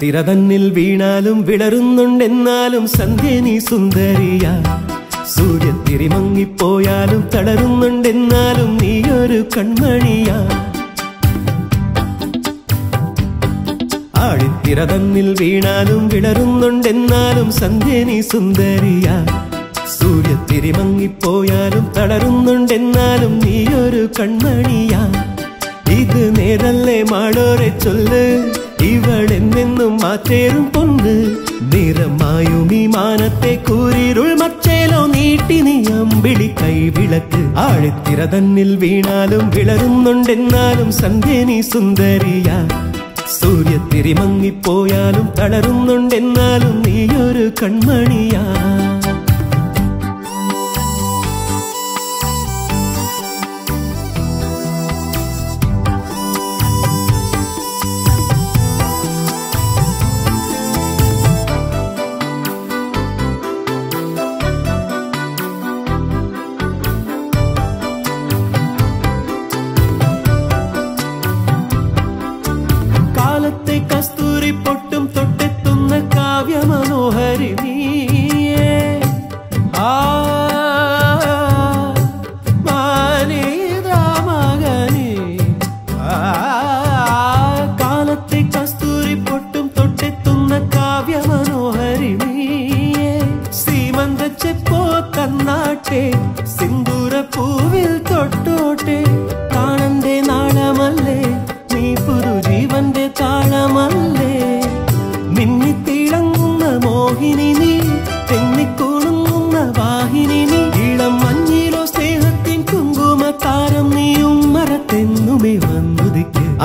സ്ഥിര തന്നിൽ വീണാലും വിളരുന്നുണ്ടെന്നാലും സന്ധ്യ നീ സുന്ദരിയാ. സൂര്യത്തിരി മങ്ങിപ്പോയാലും തളരുന്നുണ്ടെന്നാലും നീയൊരു കൺമണിയാ. ആഴിത്തിര തന്നിൽ വീണാലും വിളരുന്നുണ്ടെന്നാലും സന്ധ്യ നീ സുന്ദരിയാ. സൂര്യത്തിരി മങ്ങിപ്പോയാലും തളരുന്നുണ്ടെന്നാലും നീയൊരു കൺമണിയാ. ഇത് നേരല്ലേ മാളോരെ ചൊല്ല്, ഇവളെന്നെന്നും മാറ്റേറും പൊന്ന് നിറമായും ഈ മാനത്തെ കൂരിരുൾ മച്ചേലോ നീട്ടി നീ അമ്പിളി കൈവിളക്ക്. ആഴിത്തിര തന്നിൽ വീണാലും വിളരുന്നുണ്ടെന്നാലും സന്ധ്യ നീ സുന്ദരിയാ. സൂര്യത്തിരി മങ്ങിപ്പോയാലും തളരുന്നുണ്ടെന്നാലും നീയൊരു കൺമണിയാ.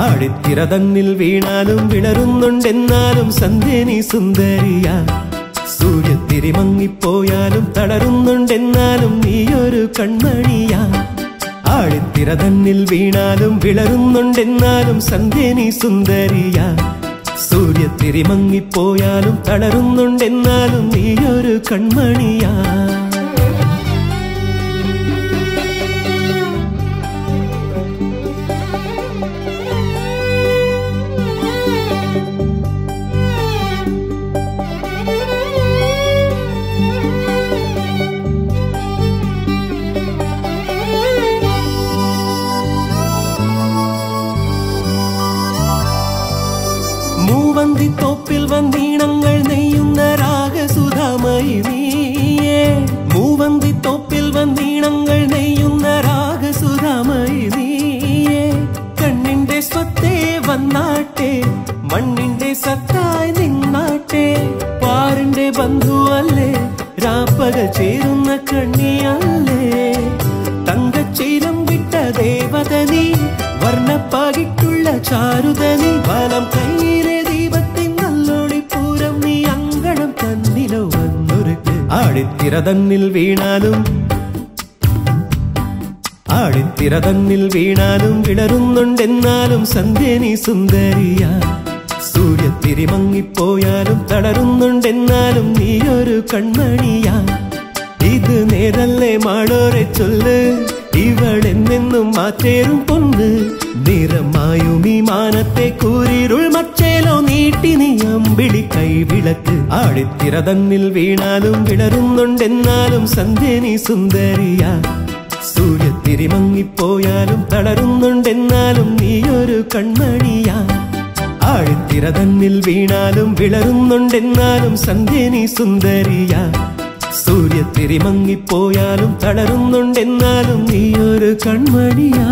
ആഴിത്തിര തന്നിൽ വീണാലും വിളരുന്നുണ്ടെന്നാലും സന്ധ്യ നീ സുന്ദരിയാ. സൂര്യത്തിരി മങ്ങിപ്പോയാലും തളരുന്നുണ്ടെന്നാലും നീയൊരു കൺമണിയാ. ആഴിത്തിര തന്നിൽ വീണാലും വിളരുന്നുണ്ടെന്നാലും സന്ധ്യ നീ സുന്ദരിയാ. സൂര്യത്തിരി മങ്ങിപ്പോയാലും തളരുന്നുണ്ടെന്നാലും നീയൊരു കൺമണിയാ. ിൽ വന്നീണങ്ങൾ നെയ്യുന്ന രാഗസുധാമയി നീയേ. മൂവന്തിത്തോപ്പിൽ വന്നീണങ്ങൾ നെയ്യുന്ന രാഗസുധാമയി നീയേ. കണ്ണിന്റെ സ്വത്തേ വന്നാട്ടെ, മണ്ണിന്റെ സത്തായി നിന്നാട്ടെ. പാറിന്റെ ബന്ധുവല്ലേ, രാപ്പകൽ ചേരുന്ന കണ്ണിയല്ലേ. തങ്കച്ചീരം വിട്ട ദേവതനി, വർണ്ണപ്പാകിട്ടുള്ള ചാരുതനി. വലം കൈയിലെ ആഴിത്തിര തന്നിൽ വീണാലും വിളരുന്നുണ്ടെന്നാലും സന്ധ്യ നീ സുന്ദരിയാ. സൂര്യത്തിരി മങ്ങിപ്പോയാലും തളരുന്നുണ്ടെന്നാലും നീയൊരു കൺമണിയാ. ഇത് നേരല്ലേ മാളോരെ ചൊല്ല്, ഇവളെന്നെന്നും മാറ്റേറും പൊന്ന് നിറമായും ഈ മാനത്തെ കൂരിരുൾ മച്ചേലോ നീട്ടി നീ അമ്പിളി കൈവിളക്ക്. ആഴിത്തിര തന്നിൽ വീണാലും വിളരുന്നുണ്ടെന്നാലും സന്ധ്യ നീ സുന്ദരിയാ. സൂര്യത്തിരി മങ്ങിപ്പോയാലും തളരുന്നുണ്ടെന്നാലും നീയൊരു കൺമണിയാ. ആഴിത്തിര തന്നിൽ വീണാലും വിളരുന്നുണ്ടെന്നാലും സന്ധ്യ നീ സുന്ദരിയാ. സൂര്യത്തിരി മങ്ങിപ്പോയാലും തളരുന്നുണ്ടെന്നാലും നീയൊരു കൺമണിയാ.